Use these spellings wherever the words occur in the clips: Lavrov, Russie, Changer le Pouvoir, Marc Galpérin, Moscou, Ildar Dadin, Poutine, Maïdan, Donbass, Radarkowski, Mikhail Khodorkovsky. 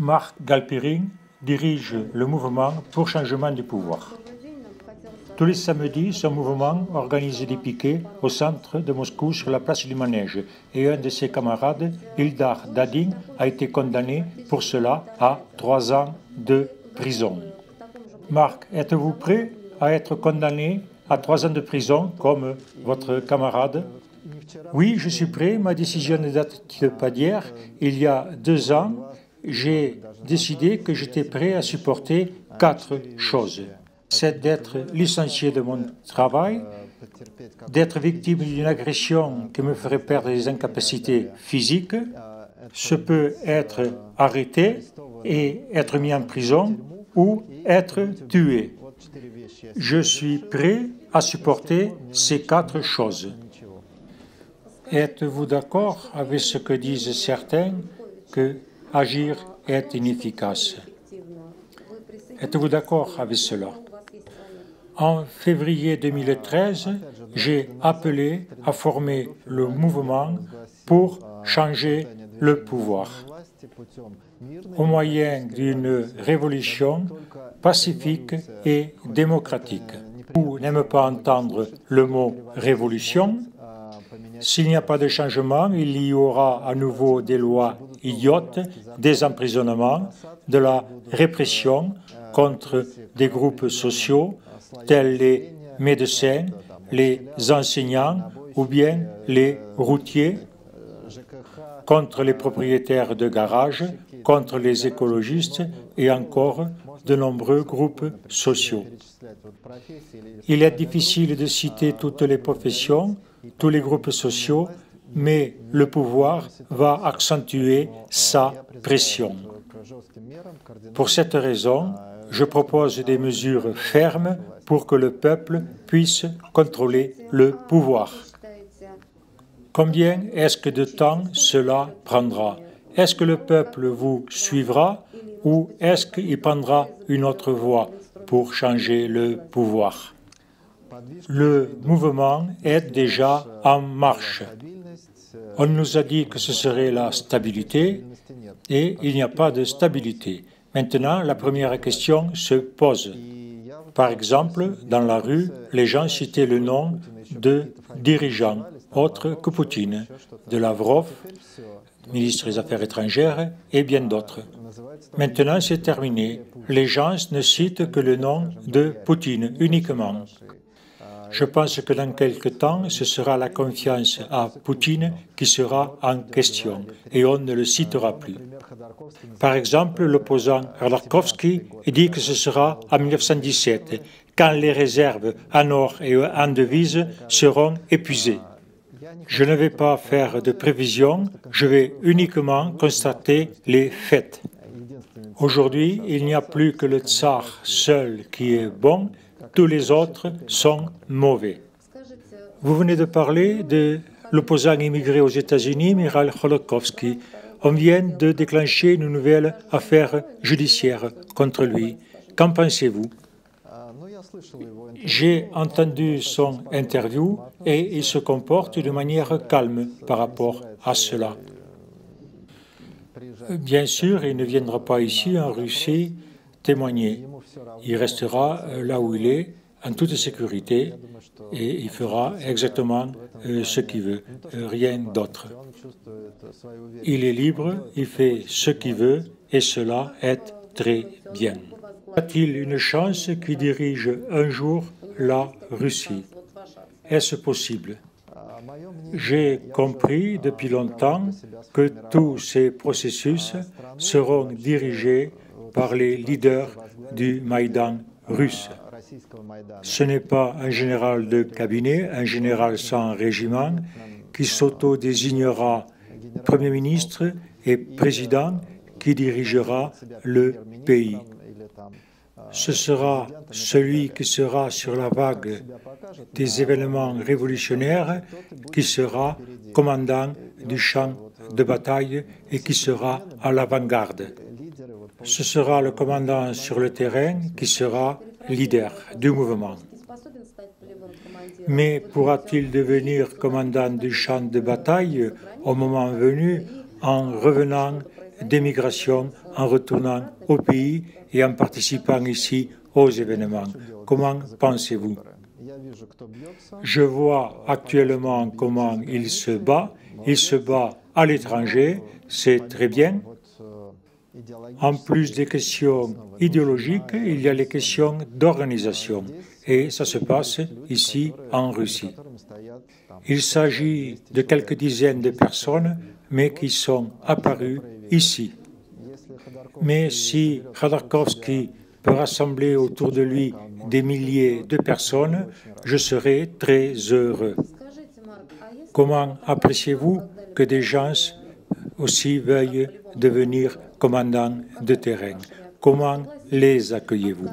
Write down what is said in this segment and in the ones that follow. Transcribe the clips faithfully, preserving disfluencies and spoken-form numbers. Marc Galpérin dirige le mouvement pour changement du pouvoir. Tous les samedis, ce mouvement organise des piquets au centre de Moscou sur la place du Manège et un de ses camarades, Ildar Dadin, a été condamné pour cela à trois ans de prison. Marc, êtes-vous prêt à être condamné à trois ans de prison comme votre camarade ? Oui, je suis prêt. Ma décision ne date pas d'hier. Il y a deux ans, j'ai décidé que j'étais prêt à supporter quatre choses. C'est d'être licencié de mon travail, d'être victime d'une agression qui me ferait perdre des incapacités physiques, ce peut être arrêté et être mis en prison ou être tué. Je suis prêt à supporter ces quatre choses. Êtes-vous d'accord avec ce que disent certains que agir est inefficace? Êtes-vous d'accord avec cela? En février deux mille treize, j'ai appelé à former le mouvement pour changer le pouvoir au moyen d'une révolution pacifique et démocratique. Vous n'aimez pas entendre le mot « révolution ». S'il n'y a pas de changement, il y aura à nouveau des lois idiotes, des emprisonnements, de la répression contre des groupes sociaux tels les médecins, les enseignants ou bien les routiers, contre les propriétaires de garages, contre les écologistes et encore de nombreux groupes sociaux. Il est difficile de citer toutes les professions, tous les groupes sociaux, mais le pouvoir va accentuer sa pression. Pour cette raison, je propose des mesures fermes pour que le peuple puisse contrôler le pouvoir. Combien est-ce que de temps cela prendra? Est-ce que le peuple vous suivra ou est-ce qu'il prendra une autre voie pour changer le pouvoir? Le mouvement est déjà en marche. On nous a dit que ce serait la stabilité et il n'y a pas de stabilité. Maintenant, la première question se pose. Par exemple, dans la rue, les gens citaient le nom de dirigeants autres que Poutine, de Lavrov, ministre des Affaires étrangères et bien d'autres. Maintenant, c'est terminé. Les gens ne citent que le nom de Poutine uniquement. Je pense que dans quelque temps, ce sera la confiance à Poutine qui sera en question et on ne le citera plus. Par exemple, l'opposant Radarkowski dit que ce sera en mille neuf cent dix-sept, quand les réserves en or et en devises seront épuisées. Je ne vais pas faire de prévisions, je vais uniquement constater les faits. Aujourd'hui, il n'y a plus que le tsar seul qui est bon, tous les autres sont mauvais. Vous venez de parler de l'opposant immigré aux États-Unis, Mikhail Khodorkovsky. On vient de déclencher une nouvelle affaire judiciaire contre lui. Qu'en pensez-vous? J'ai entendu son interview et il se comporte de manière calme par rapport à cela. Bien sûr, il ne viendra pas ici en Russie témoigner. Il restera là où il est, en toute sécurité, et il fera exactement ce qu'il veut, rien d'autre. Il est libre, il fait ce qu'il veut, et cela est très bien. Y a-t-il une chance qui dirige un jour la Russie? Est-ce possible? J'ai compris depuis longtemps que tous ces processus seront dirigés par les leaders du Maïdan russe. Ce n'est pas un général de cabinet, un général sans régiment, qui s'auto-désignera Premier ministre et président qui dirigera le pays. Ce sera celui qui sera sur la vague des événements révolutionnaires, qui sera commandant du champ de bataille et qui sera à l'avant-garde. Ce sera le commandant sur le terrain qui sera leader du mouvement. Mais pourra-t-il devenir commandant du champ de bataille au moment venu en revenant d'émigration en retournant au pays et en participant ici aux événements. Comment pensez-vous? Je vois actuellement comment il se bat. Il se bat à l'étranger, c'est très bien. En plus des questions idéologiques, il y a les questions d'organisation. Et ça se passe ici, en Russie. Il s'agit de quelques dizaines de personnes, mais qui sont apparues ici. Mais si Radarkowski peut rassembler autour de lui des milliers de personnes, je serai très heureux. Comment appréciez-vous que des gens aussi veuillent devenir commandants de terrain? Comment les accueillez-vous?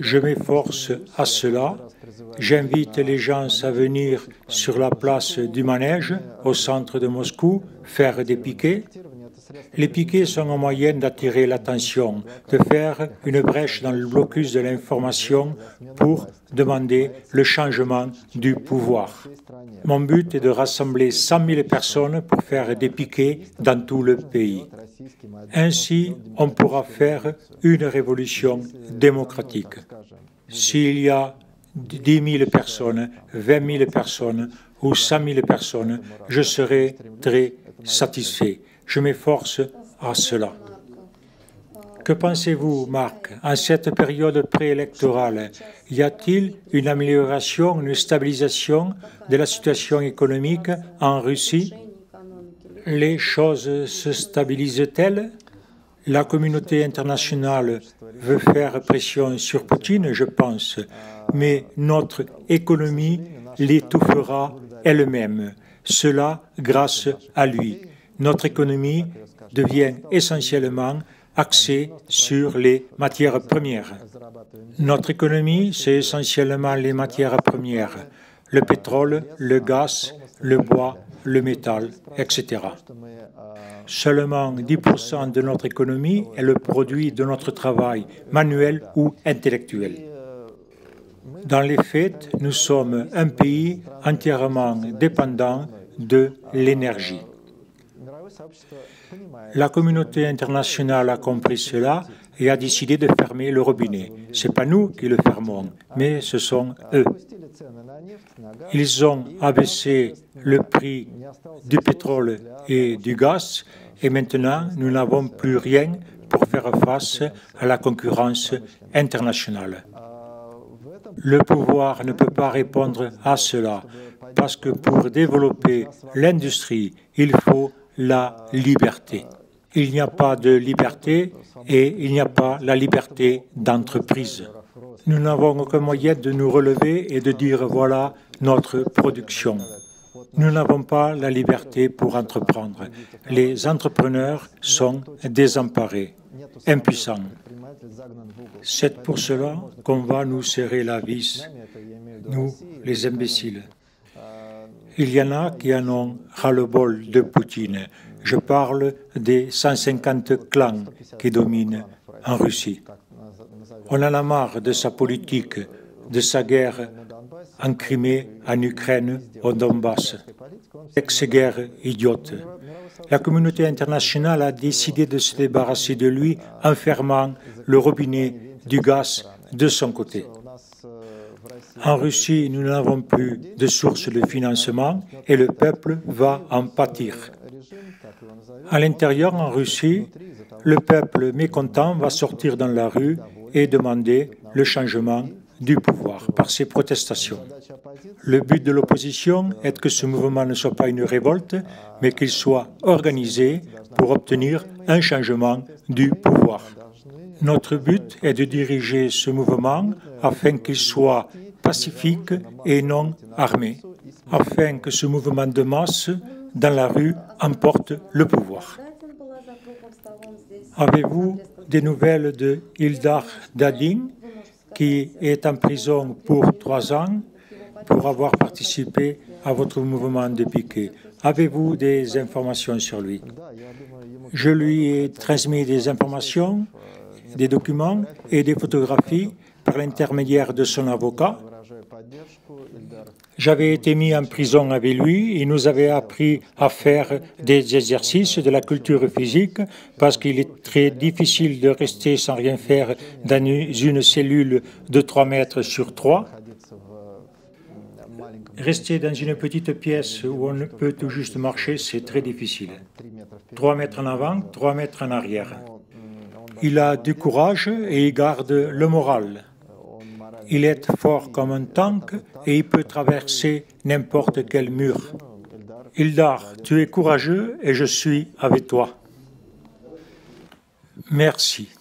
Je m'efforce à cela. J'invite les gens à venir sur la place du manège, au centre de Moscou, faire des piquets. Les piquets sont un moyen d'attirer l'attention, de faire une brèche dans le blocus de l'information pour demander le changement du pouvoir. Mon but est de rassembler cent mille personnes pour faire des piquets dans tout le pays. Ainsi, on pourra faire une révolution démocratique. S'il y a dix mille personnes, vingt mille personnes ou cent mille personnes, je serai très satisfait. Je m'efforce à cela. Que pensez-vous, Marc? En cette période préélectorale, y a-t-il une amélioration, une stabilisation de la situation économique en Russie? Les choses se stabilisent-elles? La communauté internationale veut faire pression sur Poutine, je pense, mais notre économie l'étouffera elle-même, cela grâce à lui. Notre économie devient essentiellement axée sur les matières premières. Notre économie, c'est essentiellement les matières premières, le pétrole, le gaz, le bois, le métal, et cetera. Seulement dix pour cent de notre économie est le produit de notre travail, manuel ou intellectuel. Dans les faits, nous sommes un pays entièrement dépendant de l'énergie. La communauté internationale a compris cela et a décidé de fermer le robinet. Ce n'est pas nous qui le fermons, mais ce sont eux. Ils ont abaissé le prix du pétrole et du gaz et maintenant nous n'avons plus rien pour faire face à la concurrence internationale. Le pouvoir ne peut pas répondre à cela parce que pour développer l'industrie, il faut la liberté. Il n'y a pas de liberté et il n'y a pas la liberté d'entreprise. Nous n'avons aucun moyen de nous relever et de dire voilà notre production. Nous n'avons pas la liberté pour entreprendre. Les entrepreneurs sont désemparés, impuissants. C'est pour cela qu'on va nous serrer la vis, nous les imbéciles. Il y en a qui en ont ras-le-bol de Poutine. Je parle des cent cinquante clans qui dominent en Russie. On en a marre de sa politique, de sa guerre en Crimée, en Ukraine, au Donbass. Ex-guerre idiote. La communauté internationale a décidé de se débarrasser de lui en fermant le robinet du gaz de son côté. En Russie, nous n'avons plus de sources de financement et le peuple va en pâtir. À l'intérieur, en Russie, le peuple mécontent va sortir dans la rue et demander le changement du pouvoir par ses protestations. Le but de l'opposition est que ce mouvement ne soit pas une révolte, mais qu'il soit organisé pour obtenir un changement du pouvoir. Notre but est de diriger ce mouvement afin qu'il soit pacifique et non armé, afin que ce mouvement de masse dans la rue emporte le pouvoir. Avez-vous des nouvelles de Ildar Dadin, qui est en prison pour trois ans pour avoir participé à votre mouvement de piquet? Avez-vous des informations sur lui? Je lui ai transmis des informations, des documents et des photographies par l'intermédiaire de son avocat. J'avais été mis en prison avec lui, il nous avait appris à faire des exercices de la culture physique parce qu'il est très difficile de rester sans rien faire dans une cellule de trois mètres sur trois. Rester dans une petite pièce où on peut tout juste marcher, c'est très difficile. trois mètres en avant, trois mètres en arrière. Il a du courage et il garde le moral. Il est fort comme un tank et il peut traverser n'importe quel mur. Ildar, tu es courageux et je suis avec toi. Merci.